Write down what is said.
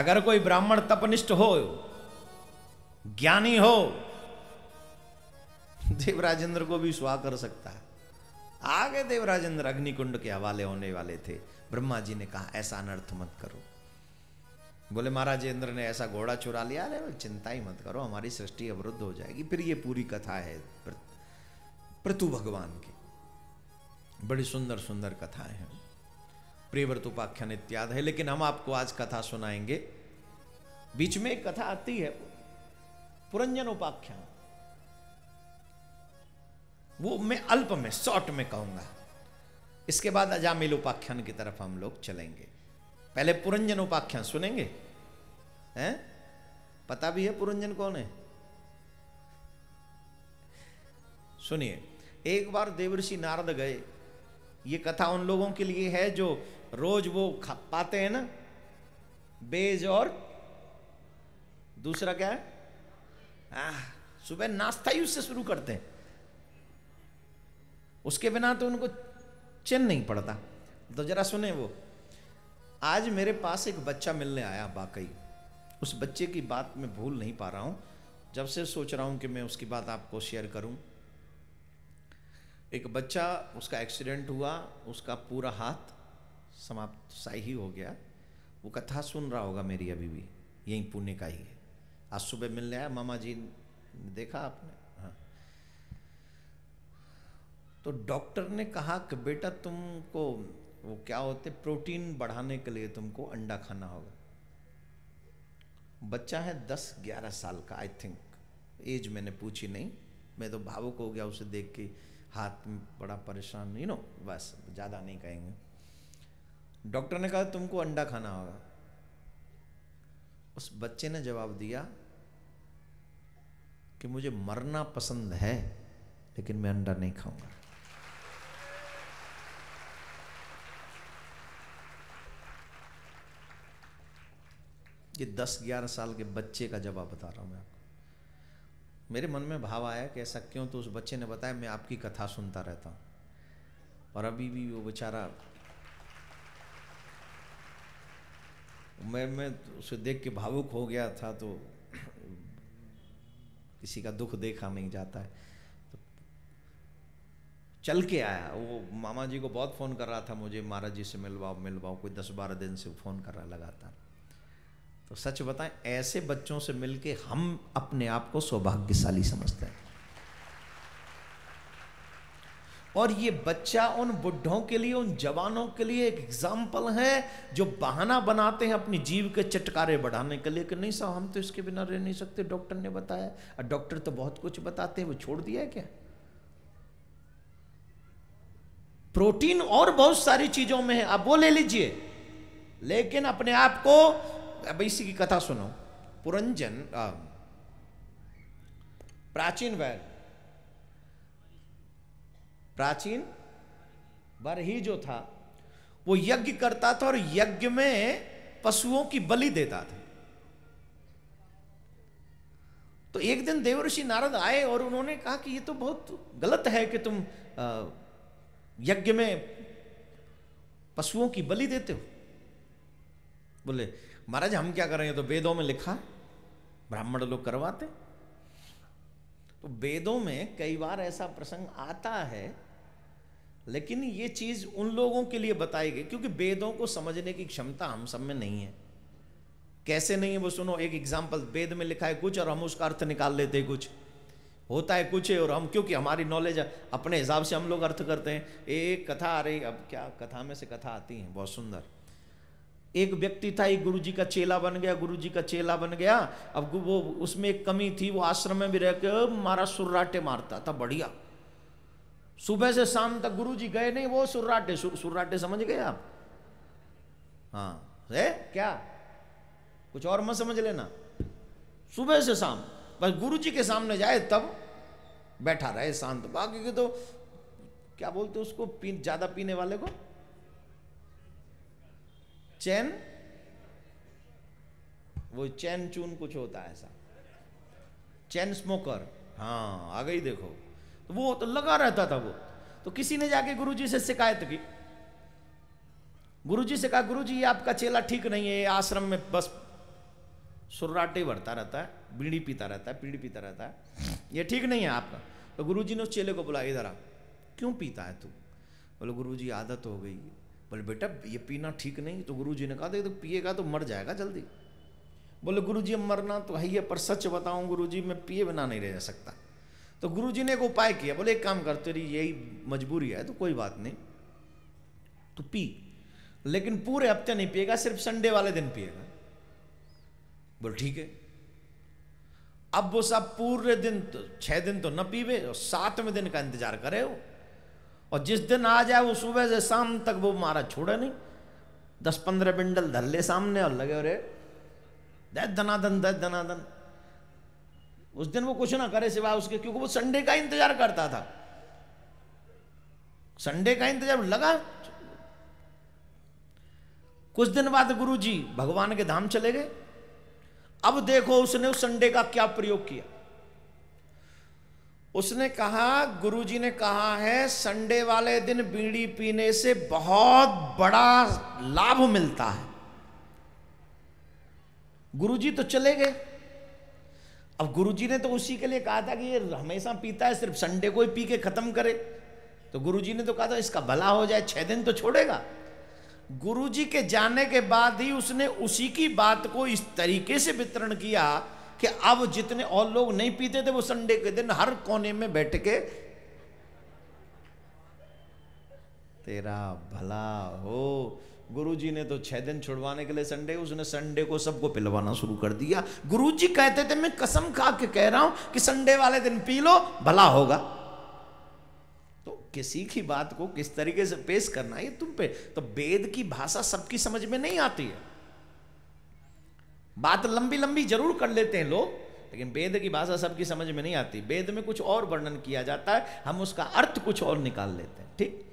अगर कोई ब्राह्मण तपनिष्ठ हो, ज्ञानी हो, देवराजेंद्र को भी स्वाहा कर सकता है। आगे देवराजेंद्र अग्निकुंड के हवाले होने वाले थे। ब्रह्मा जी ने कहा ऐसा अनर्थ मत करो। बोले महाराजेंद्र ने ऐसा घोड़ा चुरा लिया, अरे चिंता ही मत करो, हमारी सृष्टि अवरुद्ध हो जाएगी। फिर ये पूरी कथा है पृथु भगवान की, बड़ी सुंदर सुंदर कथाएं हैं, प्रियव्रत उपाख्यान इत्यादि है, लेकिन हम आपको आज कथा सुनाएंगे। बीच में एक कथा आती है पुरंजन उपाख्यान, वो मैं अल्प में शॉर्ट में कहूंगा। इसके बाद अजामिल उपाख्यान की तरफ हम लोग चलेंगे। पहले पुरंजन उपाख्यान सुनेंगे हैं? पता भी है पुरंजन कौन है? सुनिए, एक बार देवर्षि नारद गए। ये कथा उन लोगों के लिए है जो रोज वो खा पाते हैं ना, बेज और दूसरा क्या है, सुबह नाश्ता ही उससे शुरू करते हैं, उसके बिना तो उनको चैन नहीं पड़ता। तो जरा सुने, वो आज मेरे पास एक बच्चा मिलने आया, वाकई उस बच्चे की बात मैं भूल नहीं पा रहा हूँ, जब से सोच रहा हूँ कि मैं उसकी बात आपको शेयर करूँ। एक बच्चा, उसका एक्सीडेंट हुआ, उसका पूरा हाथ समाप्त साई ही हो गया। वो कथा सुन रहा होगा मेरी, अभी भी यहीं पुणे का ही है। आज सुबह मिलने आया, मामा जी ने देखा आपने, हाँ। तो डॉक्टर ने कहा कि बेटा तुमको वो क्या होते, प्रोटीन बढ़ाने के लिए तुमको अंडा खाना होगा। बच्चा है 10-11 साल का, आई थिंक, एज मैंने पूछी नहीं, मैं तो भावुक हो गया उसे देख के, हाथ में बड़ा परेशान, यू नो, बस ज़्यादा नहीं कहेंगे। डॉक्टर ने कहा तुमको अंडा खाना होगा। उस बच्चे ने जवाब दिया कि मुझे मरना पसंद है, लेकिन मैं अंडा नहीं खाऊंगा। ये 10-11 साल के बच्चे का जवाब बता रहा हूं मैं आपको। मेरे मन में भाव आया कि ऐसा क्यों, तो उस बच्चे ने बताया मैं आपकी कथा सुनता रहता हूं, और अभी भी वो बेचारा, मैं उसे देख के भावुक हो गया था। तो किसी का दुख देखा नहीं जाता है, तो चल के आया। वो मामा जी को बहुत फ़ोन कर रहा था, मुझे महाराज जी से मिलवाओ मिलवाओ, कोई 10-12 दिन से फ़ोन कर रहा लगातार। तो सच बताएं, ऐसे बच्चों से मिलके हम अपने आप को सौभाग्यशाली समझते हैं। और ये बच्चा उन बुढ़ों के लिए, उन जवानों के लिए एक एग्जाम्पल है जो बहाना बनाते हैं अपनी जीव के चटकारे बढ़ाने के लिए कि नहीं साहब हम तो इसके बिना रह नहीं सकते, डॉक्टर ने बताया। और डॉक्टर तो बहुत कुछ बताते हैं, वो छोड़ दिया क्या? प्रोटीन और बहुत सारी चीजों में है, आप वो ले लीजिए, लेकिन अपने आप को। अब इसी की कथा सुनो। पुरंजन, प्राचीन वैर, प्राचीन बरही जो था वो यज्ञ करता था और यज्ञ में पशुओं की बलि देता था। तो एक दिन देवर्षि नारद आए और उन्होंने कहा कि ये तो बहुत गलत है कि तुम यज्ञ में पशुओं की बलि देते हो। बोले महाराज हम क्या करेंगे, तो वेदों में लिखा, ब्राह्मण लोग करवाते। तो वेदों में कई बार ऐसा प्रसंग आता है, लेकिन ये चीज उन लोगों के लिए बताई गई क्योंकि वेदों को समझने की क्षमता हम सब में नहीं है। कैसे नहीं है वो सुनो। एक एग्जाम्पल, वेद में लिखा है कुछ और हम उसका अर्थ निकाल लेते हैं, कुछ होता है कुछ है, और हम क्योंकि हमारी नॉलेज अपने हिसाब से हम लोग अर्थ करते हैं। एक कथा आ रही, अब क्या कथा में से कथा आती है, बहुत सुंदर। एक व्यक्ति था, एक गुरुजी का चेला बन गया, गुरुजी का चेला बन गया। अब वो उसमें एक कमी थी, वो आश्रम में भी रह के मारा सुर्राटे मारता था, बढ़िया, सुबह से शाम तक। गुरुजी गए नहीं, वो सुर्राटे, सुर्राटे समझ गए आप? हाँ है क्या, कुछ और मत समझ लेना, सुबह से शाम बस गुरुजी के सामने जाए तब बैठा रहे शांत। बाकी के तो क्या बोलते उसको, ज्यादा पीने वाले को चैन, वो चैन चून कुछ होता है ऐसा, चैन स्मोकर, हाँ आ गई देखो। तो वो तो लगा रहता था वो। तो किसी ने जाके गुरुजी से शिकायत की, गुरुजी से कहा गुरुजी ये आपका चेला ठीक नहीं है, आश्रम में बस सुर्राटे भरता रहता है, बीड़ी पीता रहता है, बीड़ी पीता रहता है, ये ठीक नहीं है आपका। तो गुरुजी ने उस चेले को बुलाया, इधर आ, क्यों पीता है तू? बोले गुरुजी आदत हो गई। बोले बेटा ये पीना ठीक नहीं। तो गुरुजी ने कहा देख तो पिएगा तो मर जाएगा जल्दी। बोले गुरुजी मरना तो है ही, पर सच बताऊं गुरुजी मैं पिए बिना नहीं रह सकता। तो गुरुजी ने एक उपाय किया, बोले एक काम करते रही यही मजबूरी है तो कोई बात नहीं, तो पी, लेकिन पूरे हफ्ते नहीं पिएगा, सिर्फ संडे वाले दिन पिएगा। बोले ठीक है। अब वो साहब पूरे दिन तो 6 दिन तो न पीवे और 7वें दिन का इंतजार करे हो, और जिस दिन आ जाए वो सुबह से शाम तक वो महाराज छोड़े नहीं। 10-15 बिंडल धर ले सामने और लगे अरे दैत धनाधन दैत धनाधन। उस दिन वो कुछ ना करे सिवाय उसके, क्योंकि वो संडे का इंतजार करता था, संडे का इंतजार लगा। कुछ दिन बाद गुरुजी भगवान के धाम चले गए। अब देखो उसने उस संडे का क्या प्रयोग किया। उसने कहा, गुरुजी ने कहा है संडे वाले दिन बीड़ी पीने से बहुत बड़ा लाभ मिलता है। गुरुजी तो चले गए। अब गुरुजी ने तो उसी के लिए कहा था कि ये हमेशा पीता है, सिर्फ संडे को ही पी के खत्म करे। तो गुरुजी ने तो कहा था इसका भला हो जाए, 6 दिन तो छोड़ेगा। गुरुजी के जाने के बाद ही उसने उसी की बात को इस तरीके से वितरण किया कि अब जितने और लोग नहीं पीते थे वो संडे के दिन हर कोने में बैठ के तेरा भला हो। गुरुजी ने तो 6 दिन छुड़वाने के लिए संडे, उसने संडे को सबको पिलवाना शुरू कर दिया। गुरुजी कहते थे मैं कसम खा के कह रहा हूं कि संडे वाले दिन पी लो भला होगा। किसी की बात को किस तरीके से पेश करना है तुम पे। तो वेद की भाषा सबकी समझ में नहीं आती है, बात लंबी लंबी जरूर कर लेते हैं लोग, लेकिन वेद की भाषा सबकी समझ में नहीं आती। वेद में कुछ और वर्णन किया जाता है, हम उसका अर्थ कुछ और निकाल लेते हैं। ठीक।